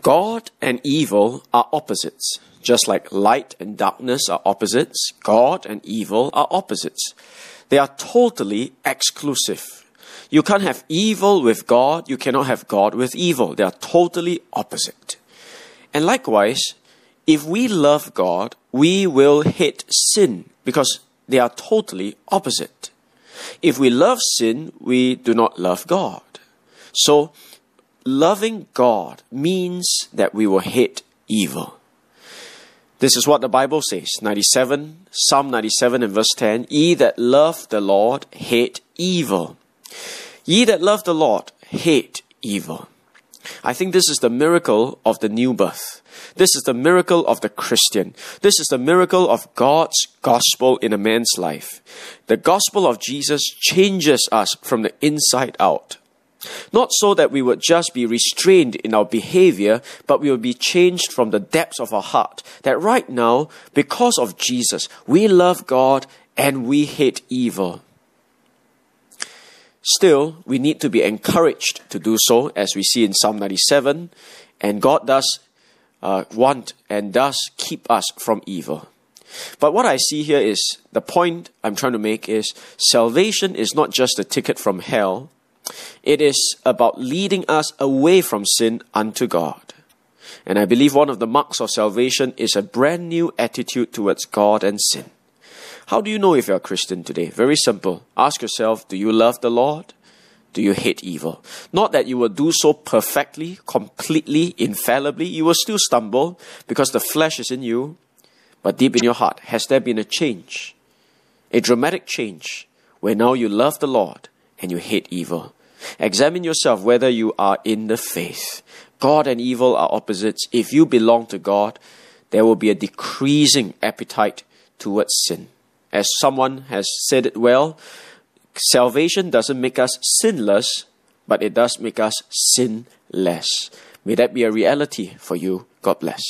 God and evil are opposites. Just like light and darkness are opposites, God and evil are opposites. They are totally exclusive. You can't have evil with God, you cannot have God with evil. They are totally opposite. And likewise, if we love God, we will hate sin because they are totally opposite. If we love sin, we do not love God. So, loving God means that we will hate evil. This is what the Bible says, Psalm 97 and verse 10, "Ye that love the Lord, hate evil." Ye that love the Lord, hate evil. I think this is the miracle of the new birth. This is the miracle of the Christian. This is the miracle of God's gospel in a man's life. The gospel of Jesus changes us from the inside out. Not so that we would just be restrained in our behavior, but we will be changed from the depths of our heart. That right now, because of Jesus, we love God and we hate evil. Still, we need to be encouraged to do so, as we see in Psalm 97, and God does want and does keep us from evil. But what I see here is, the point I'm trying to make is, salvation is not just a ticket from hell. It is about leading us away from sin unto God. And I believe one of the marks of salvation is a brand new attitude towards God and sin. How do you know if you're a Christian today? Very simple. Ask yourself, do you love the Lord? Do you hate evil? Not that you will do so perfectly, completely, infallibly. You will still stumble because the flesh is in you. But deep in your heart, has there been a change? A dramatic change where now you love the Lord and you hate evil. Examine yourself whether you are in the faith. God and evil are opposites. If you belong to God, there will be a decreasing appetite towards sin. As someone has said it well, salvation doesn't make us sinless, but it does make us sinless. May that be a reality for you. God bless.